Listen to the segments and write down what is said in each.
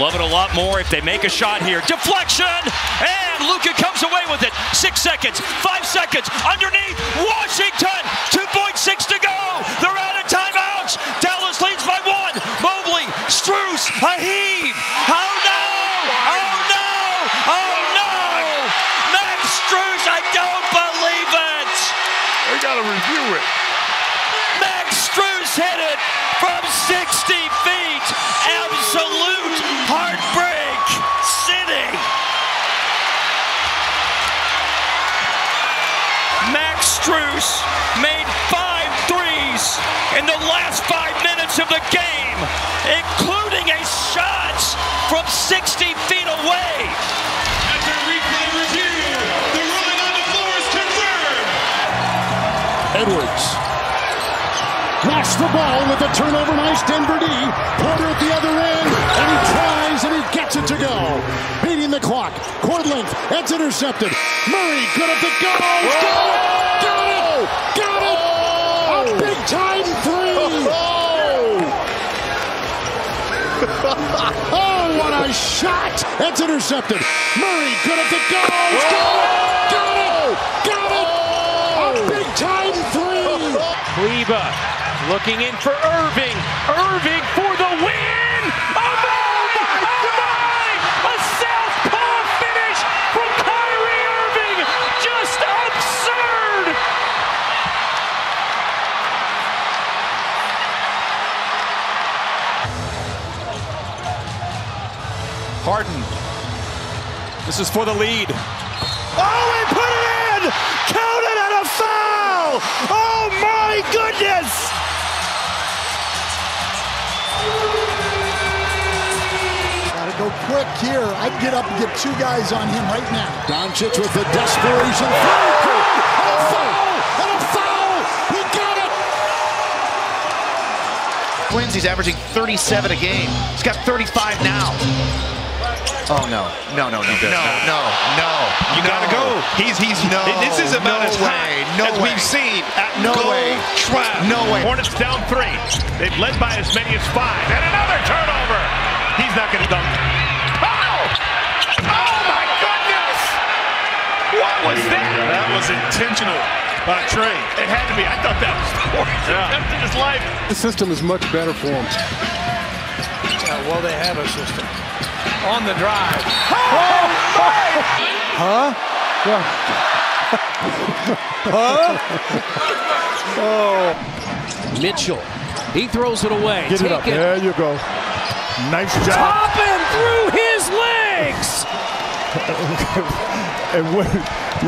Love it a lot more if they make a shot here. Deflection, and Luka comes away with it. 6 seconds, 5 seconds, underneath, Washington, 2.6 to go. They're out of timeouts. Dallas leads by one. Mobley, Struce, a heave. Oh no, oh no, oh no. Max Strus, I don't believe it. They gotta review it. Max Strus hit it from 60 feet. Absolute heartbreak city. Max Strus made 5 threes in the last 5 minutes of the game, including a shot from 60 feet away. After replay review, the ruling on the floor is confirmed. Edwards flash the ball with a turnover, nice Denver D. Porter at the other end, and he tries, and he gets it to go. Beating the clock, court length, that's intercepted. Murray, good at the goal, got it! A big-time three! Oh, what a shot! That's intercepted. Murray, good at the goal, got it! A big-time three! Kleba. Looking in for Irving. Irving for the win! A southpaw finish from Kyrie Irving! Just absurd! Harden. This is for the lead. Oh, he put it in! Count it and a foul! Oh my goodness! Gotta go quick here. I'd get up and get 2 guys on him right now. Doncic with the desperation. And a foul! He got it! Quincy's averaging 37 a game. He's got 35 now. Oh, no. You gotta go. This is about as high as we've seen at no way. Hornets down 3. They've led by as many as 5. And another turnover. He's not gonna dunk. Oh! Oh my goodness! What was that? That was intentional by Trey. It had to be. I thought that was the worst attempt in his life. The system is much better for him. Well, they have a system. On the drive. Oh, my! Mitchell. He throws it away. Get it up. There you go. Nice job. Toppin through his legs. And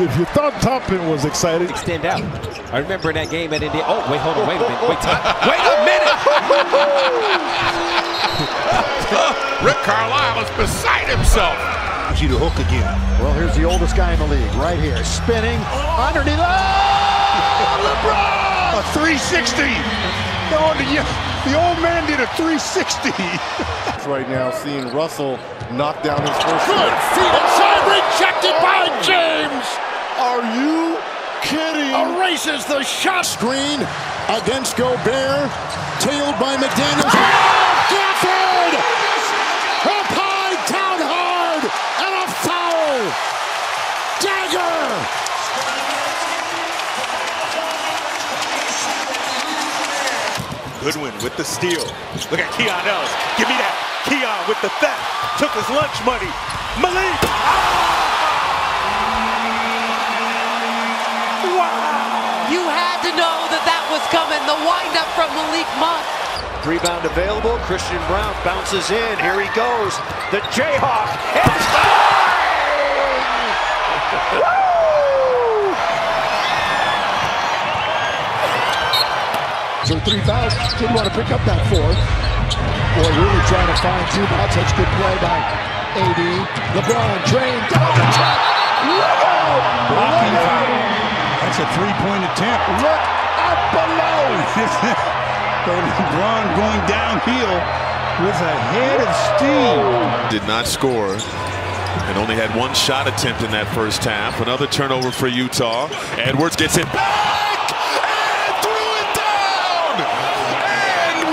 if you thought Toppin was excited. Extend out. I remember in that game at Indiana. Oh, wait, hold on. Wait a minute. Rick Carlisle is beside himself. You to hook again. Well, here's the oldest guy in the league, right here, spinning underneath. Oh, LeBron! A 360. The old man did a 360. Right now, seeing Russell knock down his first. Good feet inside, rejected by James. Are you kidding? Erases the shot. Screen against Gobert, tailed by McDaniel. Goodwin with the steal. Look at Keon Ellis. Give me that. Keon with the theft. Took his lunch money. Malik. Oh! Wow. You had to know that that was coming. The windup from Malik Monk. Rebound available. Christian Brown bounces in. Here he goes. The Jayhawk. It's time! Woo! So 3,000, didn't want to pick up that 4th. Boy, really trying to find T-Bots. That's good play by AD. LeBron drained down the top. Look out! That's a 3-point attempt. Look out below! LeBron going downhill with a head of steam. Did not score. And only had 1 shot attempt in that first half. Another turnover for Utah. Edwards gets it back! And 1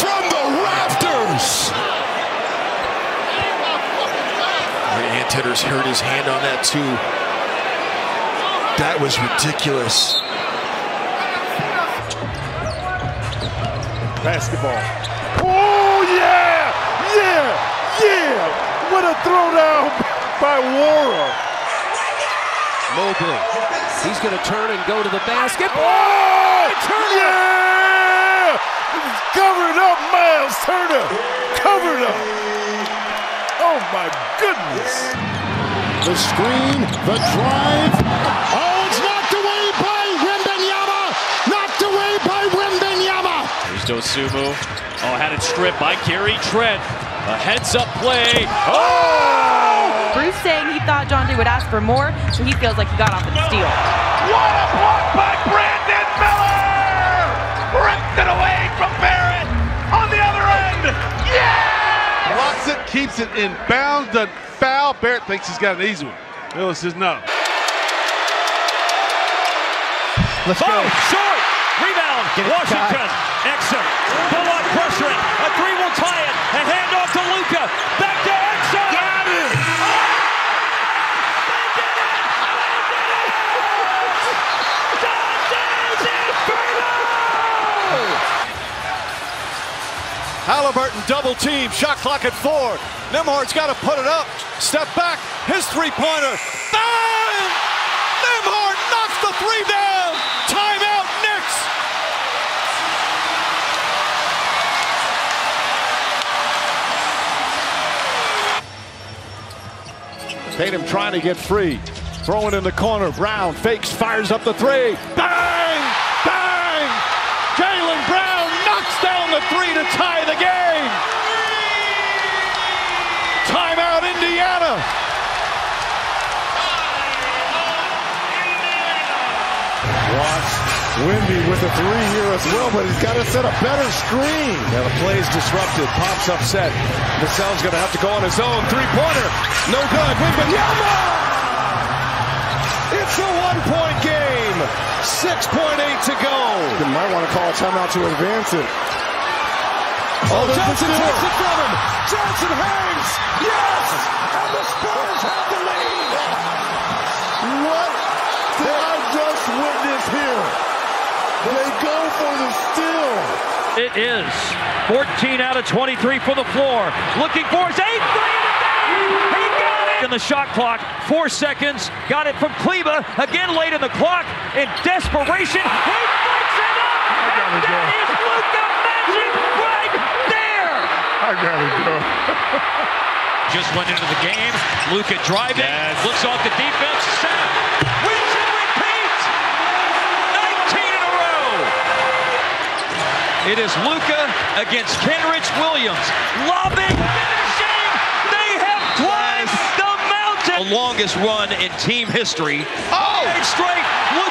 from the Raptors. Tenner's hurt his hand on that too. That was ridiculous. Basketball. Oh yeah! Yeah! Yeah! What a throwdown by Warrick. Mobley. He's gonna turn and go to the basket. Oh! Turner! Yeah! Covered up, Miles Turner. Covered up. Oh my goodness. The screen, the drive. Oh, it's knocked away by Wembanyama. Knocked away by Wembanyama. Here's Dosumu. Oh, had it stripped by Gary Trent. A heads-up play. Oh! Struce saying he thought John D would ask for more, so he feels like he got off with the steal. What a block by Brandon Miller! Ripped it away from Barrett on the other end. Yeah! Blocks it, keeps it in bounds. The foul. Barrett thinks he's got an easy one. Ellis says no. Let's go. Short. Rebound. Washington. Exum. Pull up pressure. A three will tie it. And hand off to Luka. Back to Exum. Got it. Oh! They did it. They did it. Doncic Inferno. Halliburton double team. Shot clock at 4. Nemhard's got to put it up. Step back. His three-pointer. Nemhard knocks the three down. Timeout, Knicks. Tatum trying to get free. Throwing in the corner. Brown fakes, fires up the three. Bang! Bang! Jaylen Brown knocks down the three to tie the game. Timeout, Indiana. Watch Wemby with a three here as well, but he's got to set a better screen. Now the play's disrupted. Pop's upset. Vassell's going to have to go on his own. Three-pointer. No good. Wembanyama! It's a one-point game. 6.8 to go. You might want to call a timeout to advance it. Oh, Johnson from him. Johnson hangs. Yes! And the Spurs have the lead. What did I just witness here? They go for the steal. It is 14 out of 23 for the floor. Looking for his 8th three of the game. He got it. In the shot clock, 4 seconds. Got it from Kleba. Again late in the clock. In desperation, he puts it up. And that is Luka Magic right there. I gotta go. Just went into the game. Luka driving, looks off the defense. Sack. Wins and repeats. 19 in a row. It is Luka against Kenrich Williams. Lobbing, finishing. They have climbed the mountain. The longest run in team history. Oh, straight. Luka.